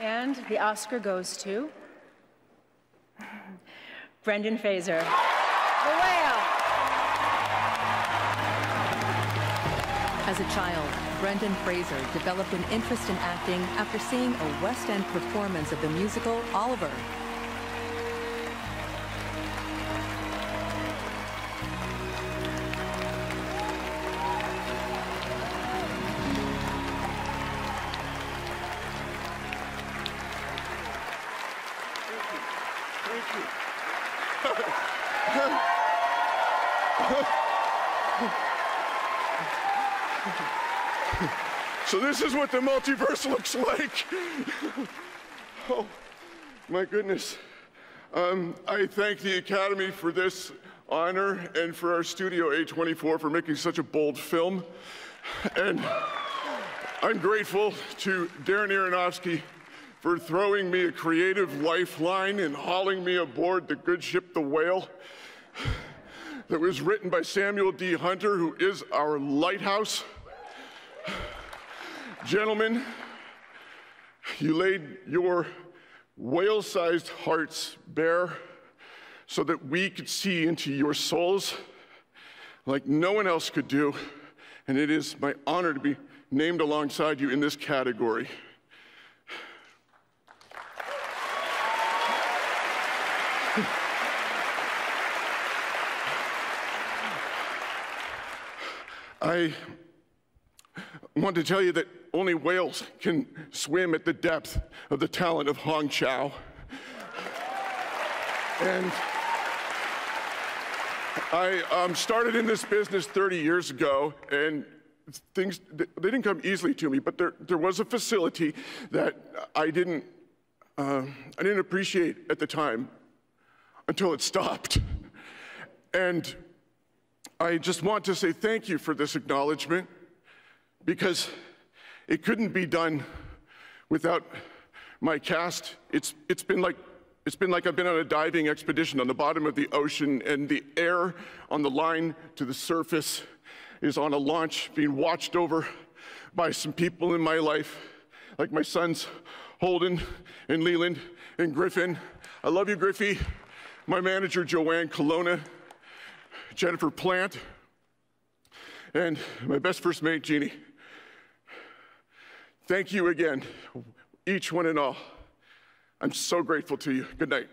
And the Oscar goes to Brendan Fraser, The Whale. As a child, Brendan Fraser developed an interest in acting after seeing a West End performance of the musical Oliver. So this is what the multiverse looks like. Oh, my goodness. I thank the Academy for this honor and for our studio A24 for making such a bold film. And I'm grateful to Darren Aronofsky for throwing me a creative lifeline and hauling me aboard the good ship, The Whale, that was written by Samuel D. Hunter, who is our lighthouse. Gentlemen, you laid your whale-sized hearts bare so that we could see into your souls like no one else could do, and it is my honor to be named alongside you in this category. I want to tell you that only whales can swim at the depth of the talent of Hong Chau. And I started in this business 30 years ago, and things, they didn't come easily to me, but there was a facility that I didn't appreciate at the time until it stopped. And I just want to say thank you for this acknowledgement, because it couldn't be done without my cast. It's been like I've been on a diving expedition on the bottom of the ocean, and the air on the line to the surface is on a launch being watched over by some people in my life, like my sons Holden and Leland and Griffin. I love you, Griffey. My manager, Joanne Colonna, Jennifer Plant, and my best first mate, Jeannie. Thank you again, each one and all. I'm so grateful to you. Good night.